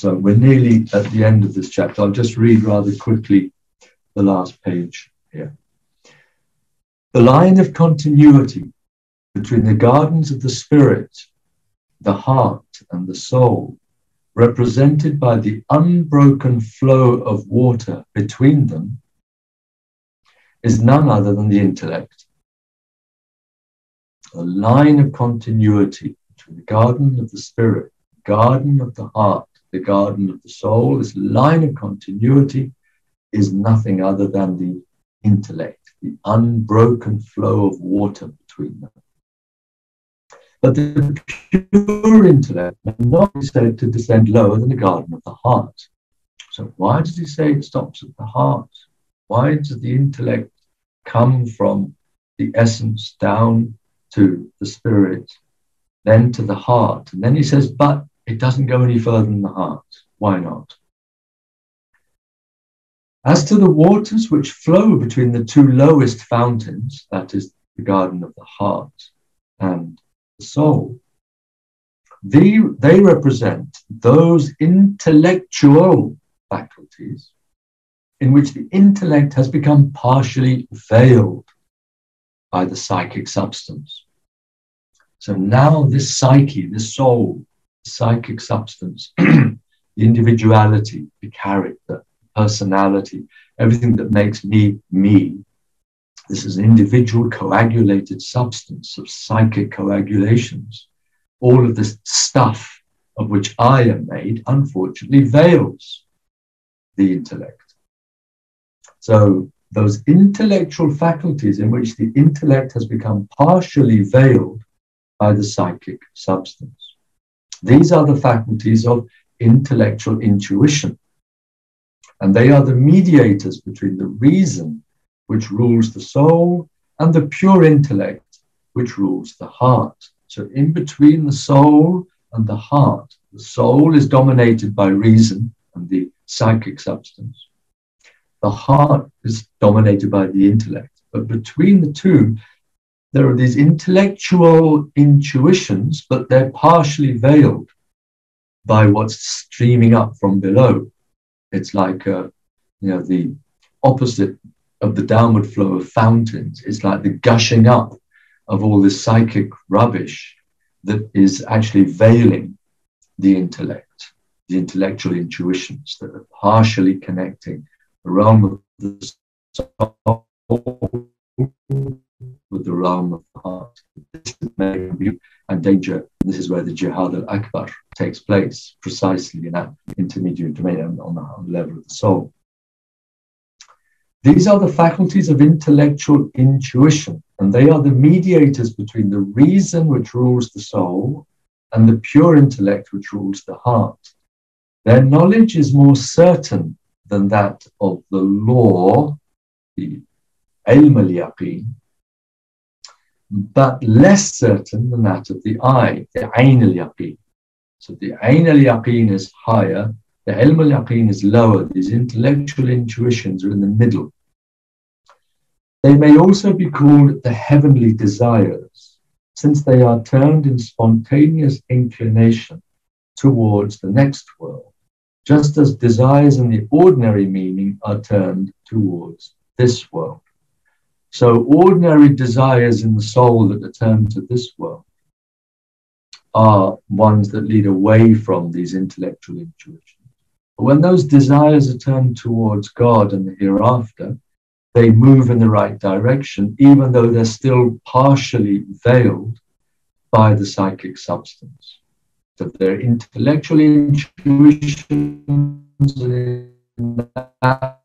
So we're nearly at the end of this chapter. I'll just read rather quickly the last page here. The line of continuity between the gardens of the spirit, the heart and the soul, represented by the unbroken flow of water between them, is none other than the intellect. A line of continuity between the garden of the spirit, the garden of the heart, the garden of the soul, this line of continuity is nothing other than the intellect, the unbroken flow of water between them. But the pure intellect may not be said to descend lower than the garden of the heart. So why does he say it stops at the heart? Why does the intellect come from the essence down to the spirit, then to the heart? And then he says, but it doesn't go any further than the heart. Why not? As to the waters which flow between the two lowest fountains, that is the garden of the heart and the soul, they represent those intellectual faculties in which the intellect has become partially veiled by the psychic substance. So now this psyche, this soul, the psychic substance, the individuality, the character, personality, everything that makes me, me, this is an individual coagulated substance of psychic coagulations. All of this stuff of which I am made, unfortunately, veils the intellect. So those intellectual faculties in which the intellect has become partially veiled by the psychic substance. These are the faculties of intellectual intuition. And they are the mediators between the reason, which rules the soul, and the pure intellect, which rules the heart. So in between the soul and the heart, the soul is dominated by reason and the psychic substance. The heart is dominated by the intellect. But between the two, there are these intellectual intuitions, but they're partially veiled by what's streaming up from below. It's like, the opposite of the downward flow of fountains. It's like the gushing up of all this psychic rubbish that is actually veiling the intellect, the intellectual intuitions that are partially connecting the realm of the soul with the realm of the heart. This is beauty and danger. This is where the Jihad al-Akbar takes place, precisely in that intermediate domain on the level of the soul. These are the faculties of intellectual intuition, and they are the mediators between the reason which rules the soul and the pure intellect which rules the heart. Their knowledge is more certain than that of the law, the ilm al-yaqeen, but less certain than that of the eye, the ayn al-yaqeen. So the ayn al-yaqeen is higher, the ilm al-yaqeen is lower. These intellectual intuitions are in the middle. They may also be called the heavenly desires, since they are turned in spontaneous inclination towards the next world, just as desires in the ordinary meaning are turned towards this world. So ordinary desires in the soul that are turned to this world are ones that lead away from these intellectual intuitions. But when those desires are turned towards God and the hereafter, they move in the right direction, even though they're still partially veiled by the psychic substance. That their intellectual intuitions in that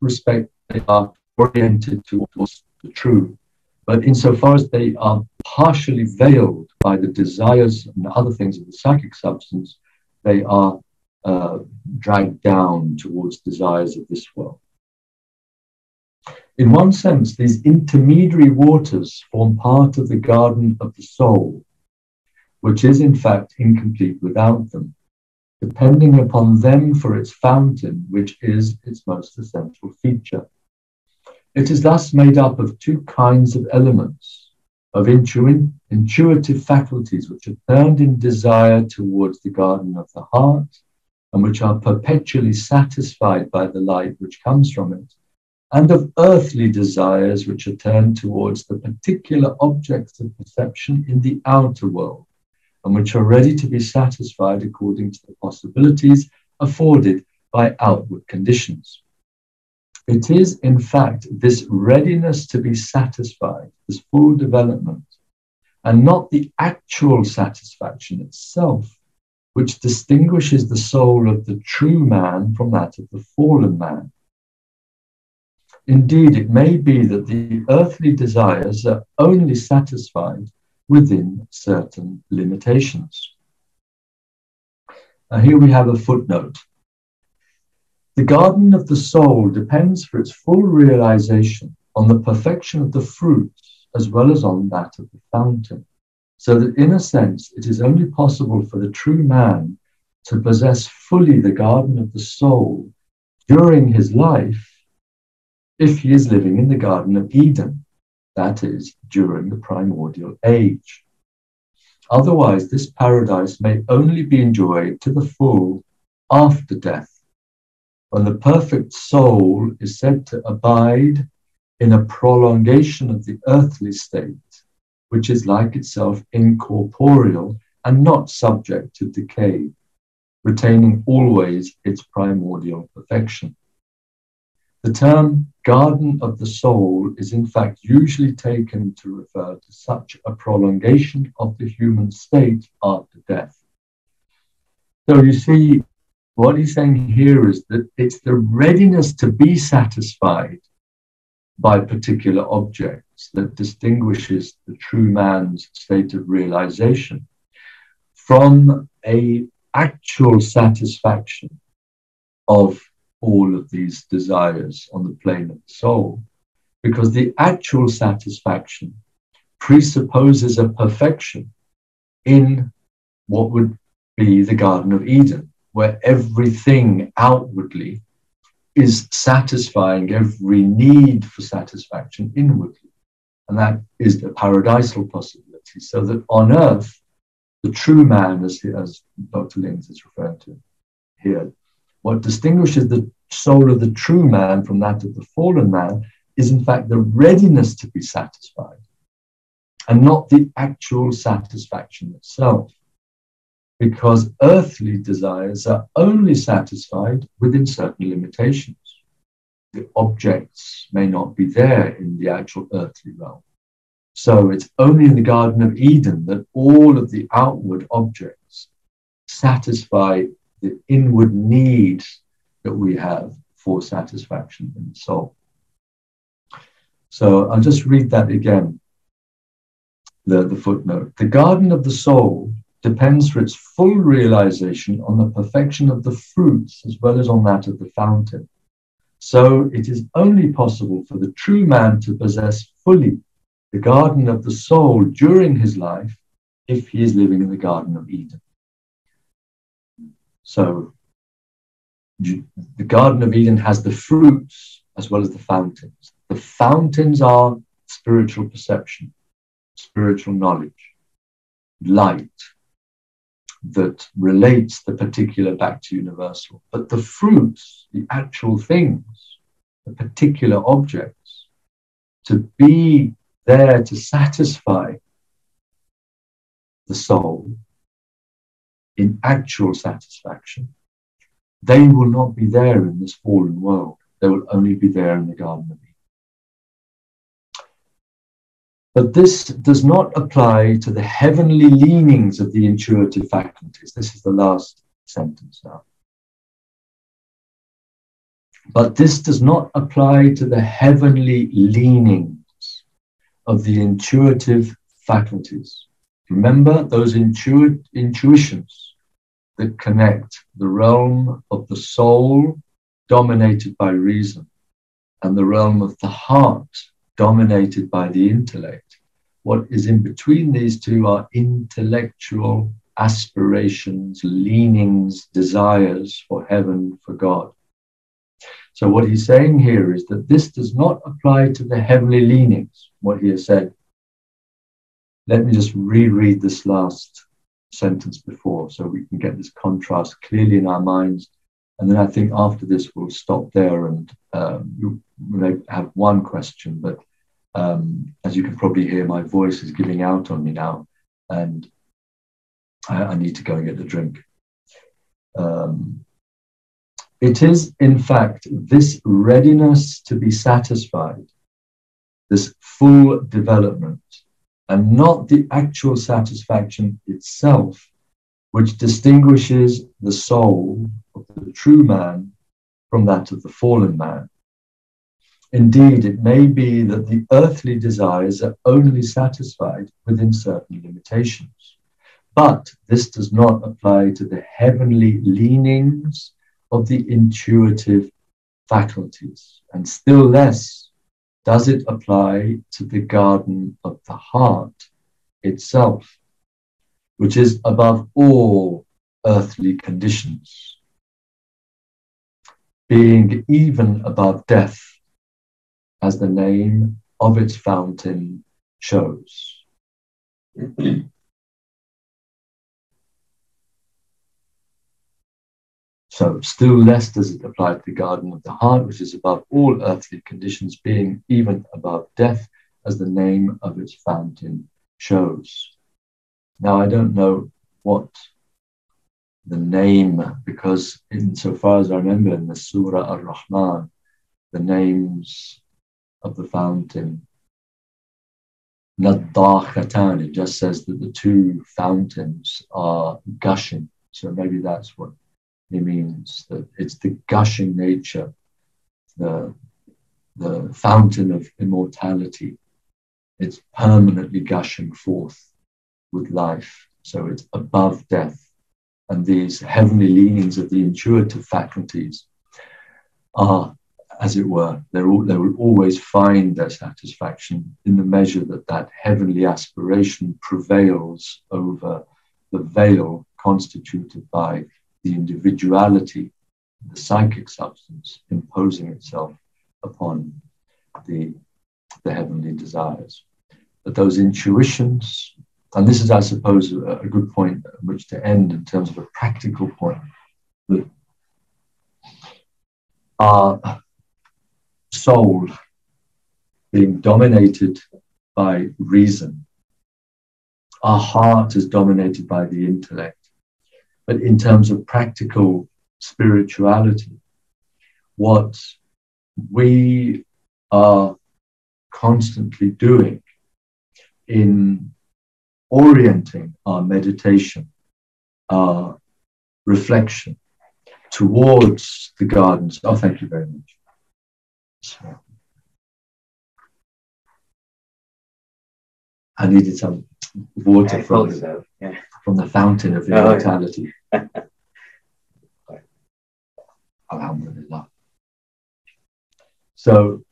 respect, they are oriented towards the true. But insofar as they are partially veiled by the desires and other things of the psychic substance, they are dragged down towards desires of this world. In one sense, these intermediary waters form part of the garden of the soul, which is in fact incomplete without them, depending upon them for its fountain, which is its most essential feature. It is thus made up of two kinds of elements, of intuitive faculties, which are turned in desire towards the garden of the heart, and which are perpetually satisfied by the light which comes from it, and of earthly desires which are turned towards the particular objects of perception in the outer world, and which are ready to be satisfied according to the possibilities afforded by outward conditions. It is, in fact, this readiness to be satisfied, this full development, and not the actual satisfaction itself, which distinguishes the soul of the true man from that of the fallen man. Indeed, it may be that the earthly desires are only satisfied within certain limitations. Now, here we have a footnote. The garden of the soul depends for its full realization on the perfection of the fruits as well as on that of the fountain, so that in a sense it is only possible for the true man to possess fully the garden of the soul during his life, if he is living in the Garden of Eden, that is, during the primordial age. Otherwise, this paradise may only be enjoyed to the full after death, when the perfect soul is said to abide in a prolongation of the earthly state, which is like itself incorporeal and not subject to decay, retaining always its primordial perfection. The term garden of the soul is in fact usually taken to refer to such a prolongation of the human state after death. So you see, what he's saying here is that it's the readiness to be satisfied by particular objects that distinguishes the true man's state of realization from an actual satisfaction of all of these desires on the plane of the soul, because the actual satisfaction presupposes a perfection in what would be the Garden of Eden, where everything outwardly is satisfying every need for satisfaction inwardly. And that is the paradisal possibility, so that on earth, the true man, as Dr. Lings is referring to here, what distinguishes the soul of the true man from that of the fallen man is in fact the readiness to be satisfied and not the actual satisfaction itself, because earthly desires are only satisfied within certain limitations. The objects may not be there in the actual earthly realm. So it's only in the Garden of Eden that all of the outward objects satisfy the inward need that we have for satisfaction in the soul. So I'll just read that again, the footnote. The garden of the soul depends for its full realization on the perfection of the fruits as well as on that of the fountain. So it is only possible for the true man to possess fully the garden of the soul during his life if he is living in the Garden of Eden. So the Garden of Eden has the fruits as well as the fountains. The fountains are spiritual perception, spiritual knowledge, light that relates the particular back to universal. But the fruits, the actual things, the particular objects, to be there to satisfy the soul in actual satisfaction, they will not be there in this fallen world. They will only be there in the Garden of Eden. But this does not apply to the heavenly leanings of the intuitive faculties. This is the last sentence now. But this does not apply to the heavenly leanings of the intuitive faculties. Remember those intuitions that connect the realm of the soul dominated by reason and the realm of the heart dominated by the intellect. What is in between these two are intellectual aspirations, leanings, desires for heaven, for God. So what he's saying here is that this does not apply to the heavenly leanings, what he has said. Let me just reread this last sentence before, so we can get this contrast clearly in our minds. And then I think after this, we'll stop there and you may have one question, but as you can probably hear, my voice is giving out on me now, and I need to go and get a drink. It is, in fact, this readiness to be satisfied, this full development, and not the actual satisfaction itself, which distinguishes the soul of the true man from that of the fallen man. Indeed, it may be that the earthly desires are only satisfied within certain limitations, but this does not apply to the heavenly leanings of the intuitive faculties, and still less does it apply to the garden of the heart itself, which is above all earthly conditions, being even above death, as the name of its fountain shows. So still less does it apply to the garden of the heart, which is above all earthly conditions, being even above death, as the name of its fountain shows. Now, I don't know what the name, because insofar as I remember in the Surah Ar-Rahman, the names of the fountain, Naddakatan, it just says that the two fountains are gushing. So maybe that's what it means, that it's the gushing nature, the fountain of immortality. It's permanently gushing forth with life. So it's above death. And these heavenly leanings of the intuitive faculties are, as it were, they will always find their satisfaction in the measure that that heavenly aspiration prevails over the veil constituted by the individuality, the psychic substance imposing itself upon the heavenly desires. But those intuitions, and this is, I suppose, a good point at which to end in terms of a practical point, that our soul being dominated by reason, our heart is dominated by the intellect. But in terms of practical spirituality, what we are constantly doing in orienting our meditation, our reflection towards the gardens. Oh, thank you very much. So, I needed some water from the fountain of immortality. Oh, yeah. Alhamdulillah. So,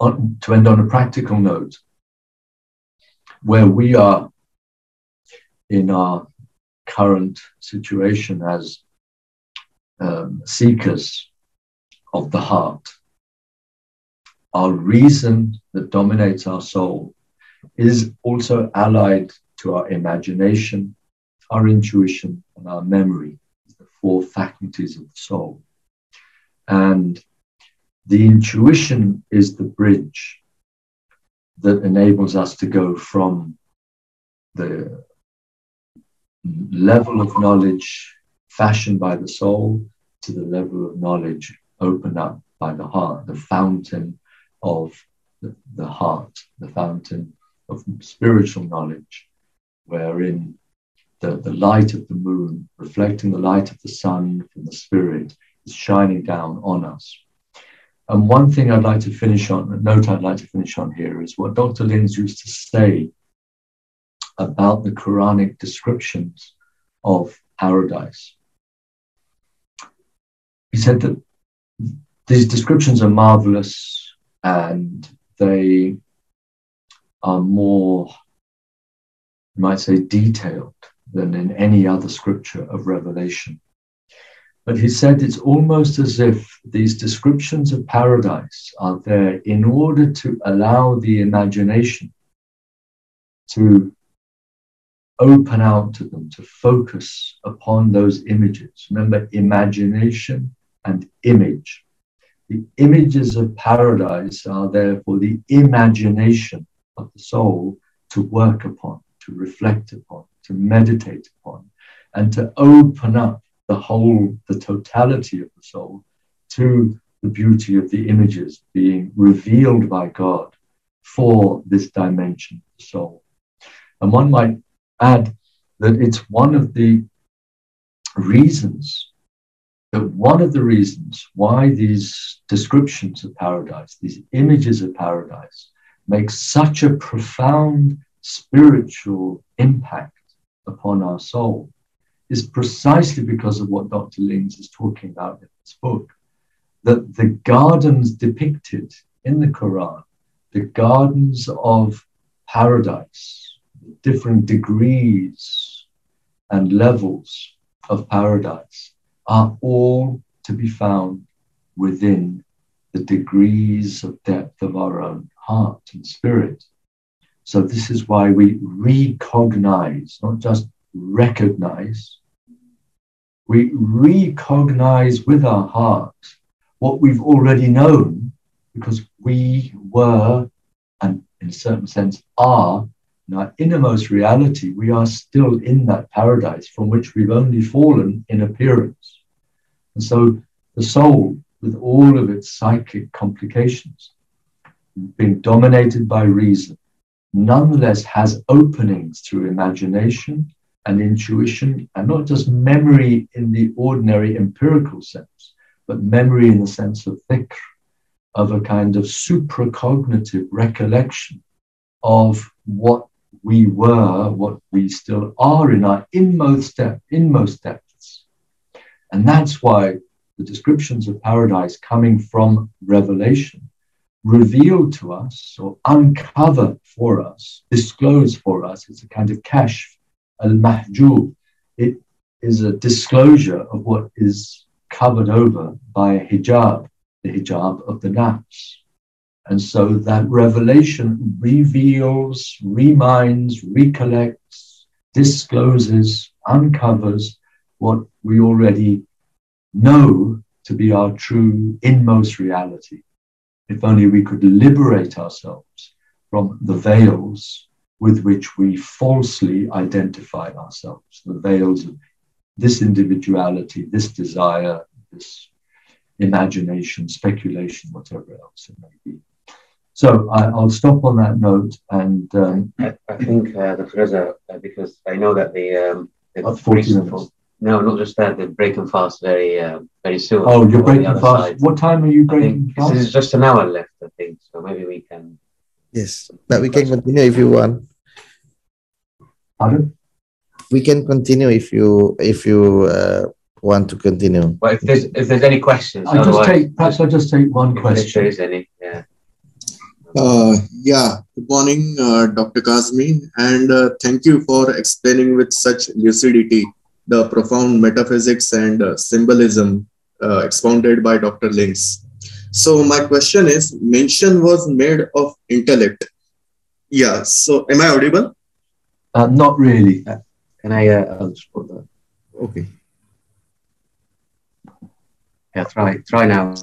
to end on a practical note, where we are in our current situation as seekers of the heart, our reason that dominates our soul is also allied to our imagination, our intuition, and our memory, the four faculties of the soul. And the intuition is the bridge that enables us to go from the level of knowledge fashioned by the soul to the level of knowledge opened up by the heart, the fountain of the heart, the fountain of spiritual knowledge, wherein the light of the moon, reflecting the light of the sun from the spirit, is shining down on us. And one thing I'd like to finish on, a note I'd like to finish on here, is what Dr. Lings used to say about the Quranic descriptions of paradise. He said that these descriptions are marvelous and they are more, you might say, detailed than in any other scripture of Revelation. But he said it's almost as if these descriptions of paradise are there in order to allow the imagination to open out to them, to focus upon those images. Remember, imagination and image. The images of paradise are there for the imagination of the soul to work upon, to reflect upon, to meditate upon, and to open up the whole, the totality of the soul to the beauty of the images being revealed by God for this dimension of the soul. And one might add that it's one of the reasons why these descriptions of paradise, these images of paradise, make such a profound spiritual impact upon our soul is precisely because of what Dr. Lings is talking about in this book, that the gardens depicted in the Quran, the gardens of paradise, different degrees and levels of paradise, are all to be found within the degrees of depth of our own heart and spirit. So this is why we recognize, not just recognize, we recognize with our heart what we've already known, because we were, and in a certain sense are, in our innermost reality, we are still in that paradise from which we've only fallen in appearance. And so the soul, with all of its psychic complications, being dominated by reason, nonetheless has openings through imagination and intuition, and not just memory in the ordinary empirical sense, but memory in the sense of dhikr, of a kind of supracognitive recollection of what we were, what we still are in our inmost depths. And that's why the descriptions of paradise coming from revelation reveal to us, or uncover for us, disclose for us, it's a kind of kashf, al-mahjub. It is a disclosure of what is covered over by a hijab, the hijab of the nafs. And so that revelation reveals, reminds, recollects, discloses, uncovers what we already know to be our true inmost reality. If only we could liberate ourselves from the veils with which we falsely identify ourselves, the veils of this individuality, this desire, this imagination, speculation, whatever else it may be. So I'll stop on that note, and I think Dr. Reza, because I know that the break and fast very soon. Oh, you're breaking fast. Side. What time are you breaking fast? This is just an hour left, I think. So maybe we can. Yes, but we can continue if you want. Pardon? We can continue if you want to continue. Well, if there's any questions, I'll just take one question. If there is any, yeah. Good morning, Dr. Kazemi, and thank you for explaining with such lucidity the profound metaphysics and symbolism expounded by Dr. Lings. So my question is, mention was made of intellect. Yeah, so am I audible? Not really. Can I put that? Okay. Yeah, try now.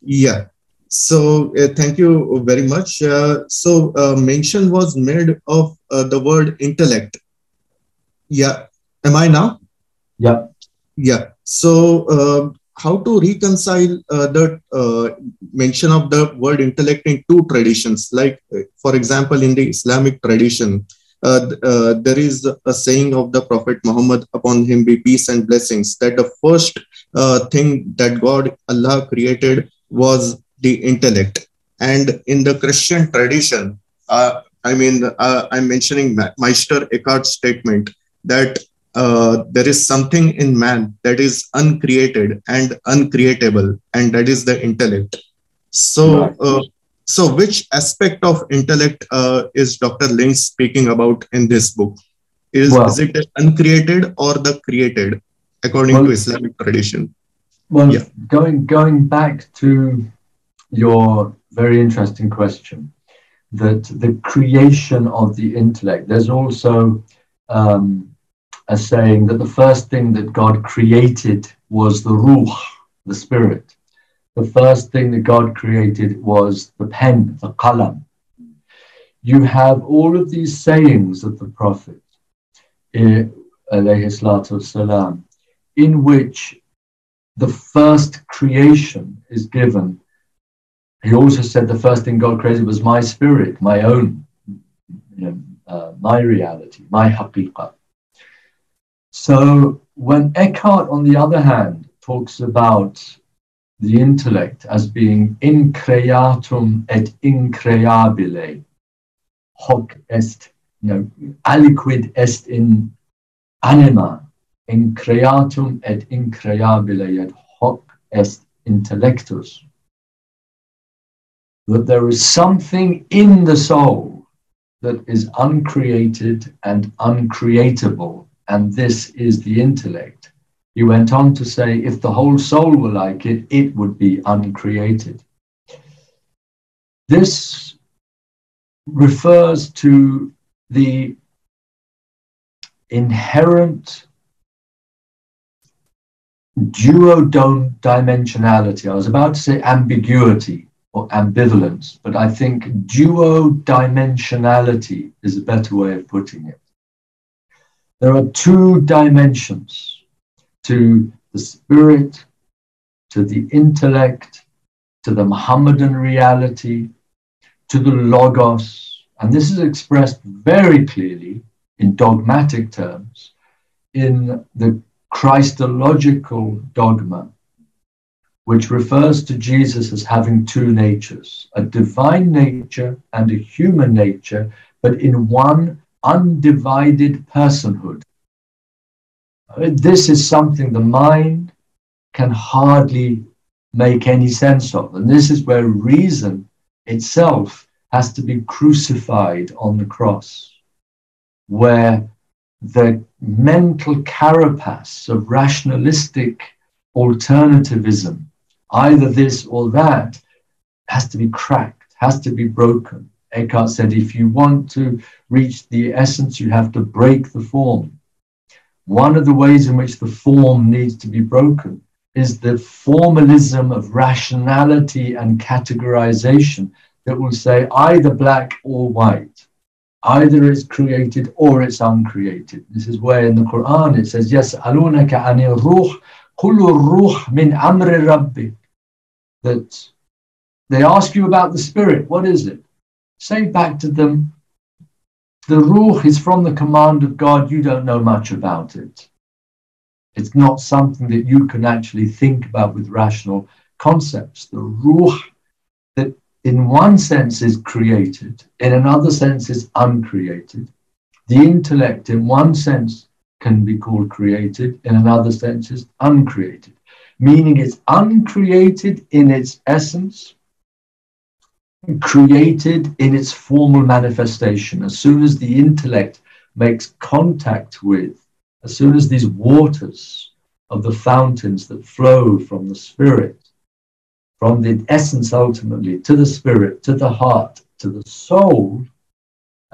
Yeah. So thank you very much. Mention was made of the word intellect. Yeah. Am I now? Yeah. Yeah. So how to reconcile the mention of the word intellect in two traditions? Like, for example, in the Islamic tradition, there is a saying of the Prophet Muhammad, upon him be peace and blessings, that the first thing that God, Allah, created was the intellect. And in the Christian tradition, I'm mentioning Meister Eckhart's statement that there is something in man that is uncreated and uncreatable, and that is the intellect. So, so which aspect of intellect is Dr. Lings speaking about in this book? Is it the uncreated or the created, according to Islamic tradition? Well, yeah. Going back to your very interesting question, that the creation of the intellect, there's also as saying that the first thing that God created was the ruh, the spirit. The first thing that God created was the pen, the qalam. You have all of these sayings of the Prophet, والسلام, in which the first creation is given. He also said the first thing God created was my spirit, my own, my reality, my haqiqah. So when Eckhart, on the other hand, talks about the intellect as being increatum et increabile, hoc est, aliquid est in anima, increatum et increabile, yet hoc est intellectus. That there is something in the soul that is uncreated and uncreatable, and this is the intellect. He went on to say, if the whole soul were like it, it would be uncreated. This refers to the inherent duodimensionality. I was about to say ambiguity or ambivalence, but I think duodimensionality is a better way of putting it. There are two dimensions to the spirit, to the intellect, to the Muhammadan reality, to the logos. And this is expressed very clearly in dogmatic terms in the Christological dogma, which refers to Jesus as having two natures, a divine nature and a human nature, but in one undivided personhood. This is something the mind can hardly make any sense of. And this is where reason itself has to be crucified on the cross, where the mental carapace of rationalistic alternativism, either this or that, has to be cracked, has to be broken. Eckhart said, if you want to reach the essence, you have to break the form. One of the ways in which the form needs to be broken is the formalism of rationality and categorization that will say either black or white, either it's created or it's uncreated. This is where in the Quran it says, yes, alunaka anil ruh, kullu ruh min amri rabbi. That they ask you about the spirit, what is it? Say back to them, the ruh is from the command of God, you don't know much about it. It's not something that you can actually think about with rational concepts. The ruh that in one sense is created, in another sense is uncreated. The intellect in one sense can be called created, in another sense is uncreated. Meaning it's uncreated in its essence, created in its formal manifestation. As soon as the intellect makes contact with, as soon as these waters of the fountains that flow from the spirit, from the essence ultimately, to the spirit, to the heart, to the soul,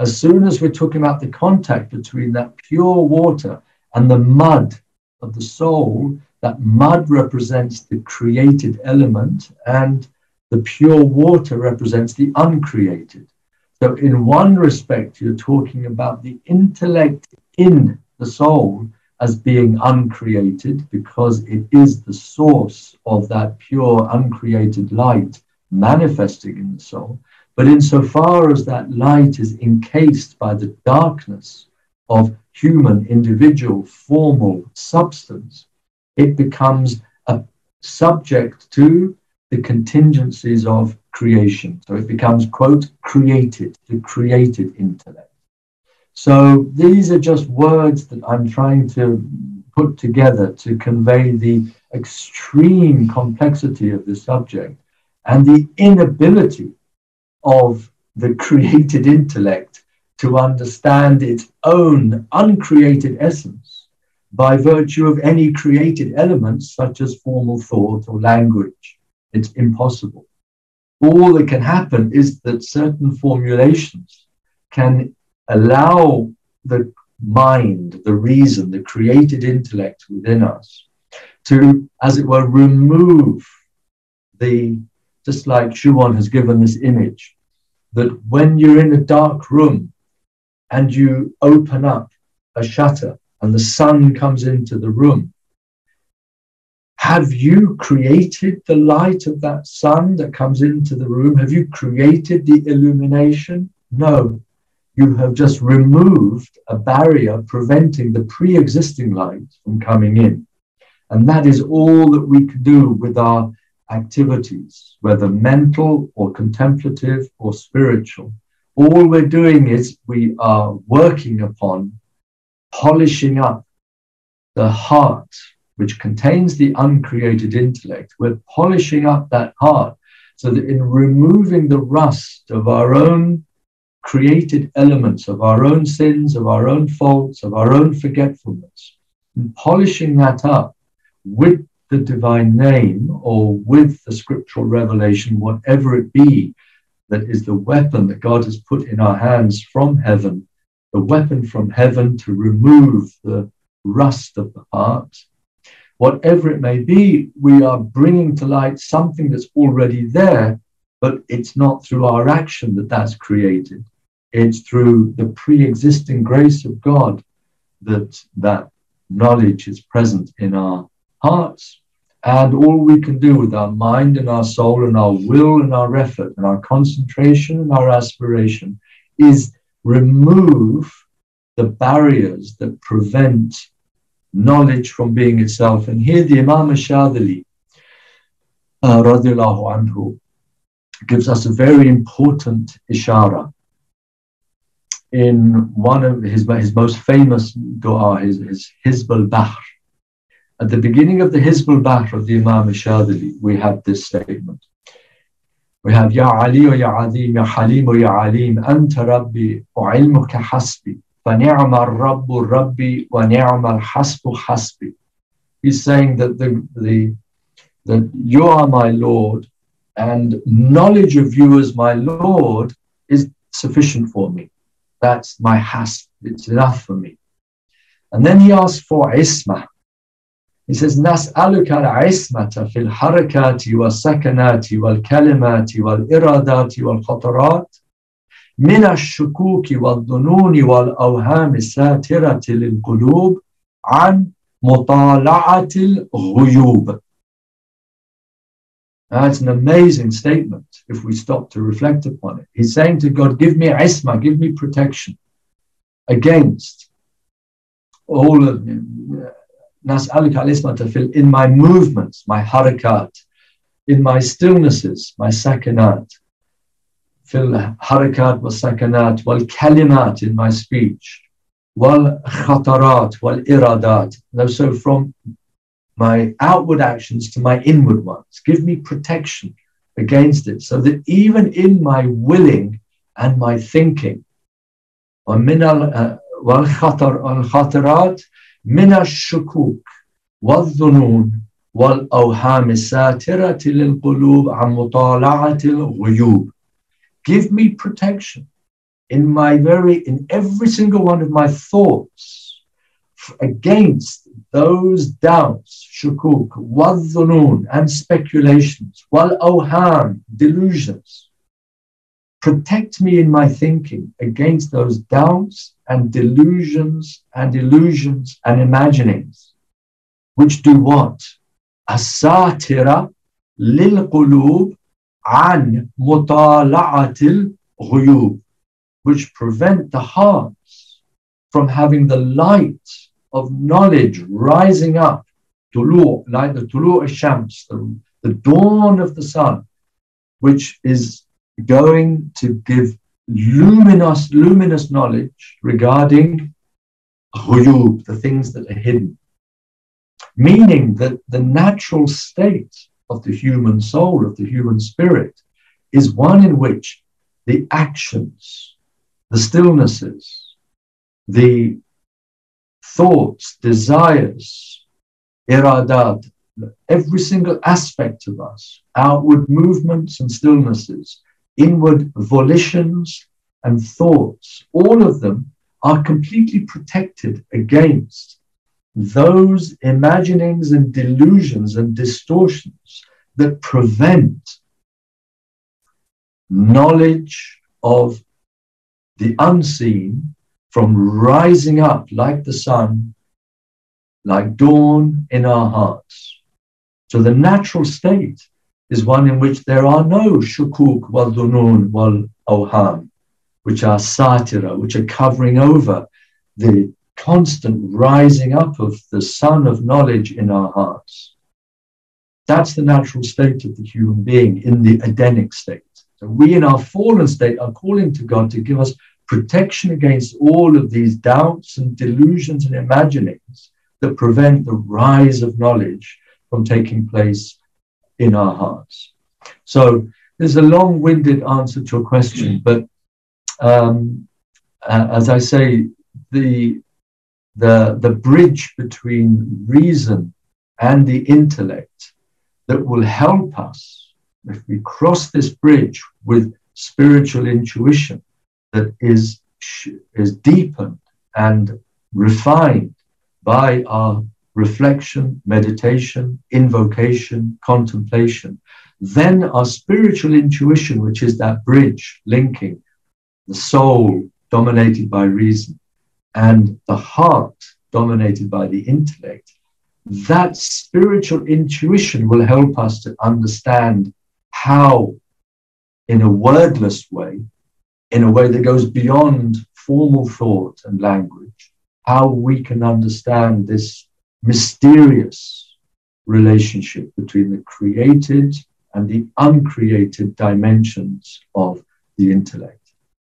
as soon as we're talking about the contact between that pure water and the mud of the soul, that mud represents the created element and the pure water represents the uncreated. So in one respect, you're talking about the intellect in the soul as being uncreated because it is the source of that pure uncreated light manifesting in the soul. But insofar as that light is encased by the darkness of human, individual, formal substance, it becomes a subject to the contingencies of creation. So it becomes, quote, created, the created intellect. So these are just words that I'm trying to put together to convey the extreme complexity of this subject and the inability of the created intellect to understand its own uncreated essence by virtue of any created elements such as formal thought or language. It's impossible. All that can happen is that certain formulations can allow the mind, the reason, the created intellect within us, to, as it were, remove the, just like Shuon has given this image, that when you're in a dark room and you open up a shutter and the sun comes into the room, have you created the light of that sun that comes into the room? Have you created the illumination? No. You have just removed a barrier preventing the pre-existing light from coming in. And that is all that we can do with our activities, whether mental or contemplative or spiritual. All we're doing is we are working upon polishing up the heart, which contains the uncreated intellect. We're polishing up that heart so that in removing the rust of our own created elements, of our own sins, of our own faults, of our own forgetfulness, and polishing that up with the divine name or with the scriptural revelation, whatever it be, that is the weapon that God has put in our hands from heaven, the weapon from heaven to remove the rust of the heart. Whatever it may be, we are bringing to light something that's already there, but it's not through our action that that's created. It's through the pre-existing grace of God that that knowledge is present in our hearts. And all we can do with our mind and our soul and our will and our effort and our concentration and our aspiration is remove the barriers that prevent knowledge from being itself. And here the Imam Ashadili, radiallahu anhu, gives us a very important ishara. In one of his most famous dua, his Hizb al-Bahr. At the beginning of the Hizb al-Bahr of the Imam Ashadili, we have this statement. We have, Ya Ali wa Ya Azim, Ya Halim wa Ya Alim, Anta Rabbi wa ilmuka hasbi. فَنِعْمَ الرَّبُّ رَبِّي وَنِعْمَ الْحَسْبُ حَسْبِي. He's saying that that you are my Lord, and knowledge of you as my Lord is sufficient for me. That's my hasb, it's enough for me. And then he asks for isma. He says, نَسْأَلُكَ الْعِسْمَةَ فِي الْحَرَكَاتِ وَالسَّكَنَاتِ وَالْكَلِمَاتِ وَالْإِرَادَاتِ وَالْخَطَرَاتِ من الشكوك والظنون والأوهام الساترة للقلوب عن مطالعة الغيوب. That's an amazing statement if we stop to reflect upon it. He's saying to God, give me isma, give me protection against all of them. In my movements, my harakat, in my stillnesses, my sakinat, fil harakat wal sakanat wal kalimat, in my speech, wal khatarat wal iradat. So from my outward actions to my inward ones, give me protection against it, so that even in my willing and my thinking, min wal khatarat min al shukuk wal dhunun wal awham satirati lil qulub an mutala'ati al ghuyub. Give me protection in every single one of my thoughts against those doubts, shukuk, wadhunun, and speculations, wal awham, delusions. Protect me in my thinking against those doubts and delusions and illusions and imaginings, which do what? Asatira lil qulub an mutala'atil ghuyub, which prevent the hearts from having the light of knowledge rising up, tulu', like the tulu' al-shams, the dawn of the sun, which is going to give luminous knowledge regarding ghuyub, the things that are hidden. Meaning that the natural state of the human soul, of the human spirit, is one in which the actions, the stillnesses, the thoughts, desires, iradat, every single aspect of us, outward movements and stillnesses, inward volitions and thoughts, all of them are completely protected against those imaginings and delusions and distortions that prevent knowledge of the unseen from rising up like the sun, like dawn in our hearts. So the natural state is one in which there are no shukuk wal dunun wal awham, which are satira, which are covering over the constant rising up of the sun of knowledge in our hearts. That's the natural state of the human being in the Edenic state. So we in our fallen state are calling to God to give us protection against all of these doubts and delusions and imaginings that prevent the rise of knowledge from taking place in our hearts. So there's a long-winded answer to your question, but as I say, the bridge between reason and the intellect that will help us, if we cross this bridge with spiritual intuition that is deepened and refined by our reflection, meditation, invocation, contemplation, then our spiritual intuition, which is that bridge linking the soul dominated by reason and the heart dominated by the intellect, that spiritual intuition will help us to understand how, in a wordless way, in a way that goes beyond formal thought and language, how we can understand this mysterious relationship between the created and the uncreated dimensions of the intellect.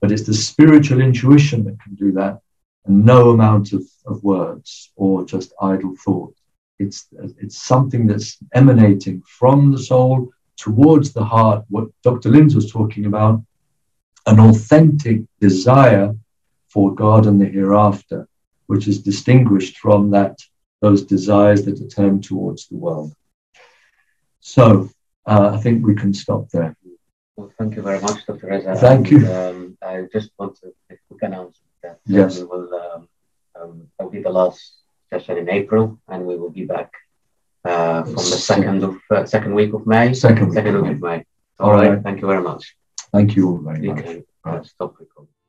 But it's the spiritual intuition that can do that, and no amount of words or just idle thought. It's something that's emanating from the soul towards the heart, what Dr. Lings was talking about, an authentic desire for God and the hereafter, which is distinguished from those desires that are turned towards the world. So I think we can stop there. Well, thank you very much, Dr. Reza. Thank you. I just want to make a quick announcement that yes, we will, that'll be the last session in April, and we will be back from the second week of May. Second week of May. All right. Thank you very much. Thank you all very much. Stop recording.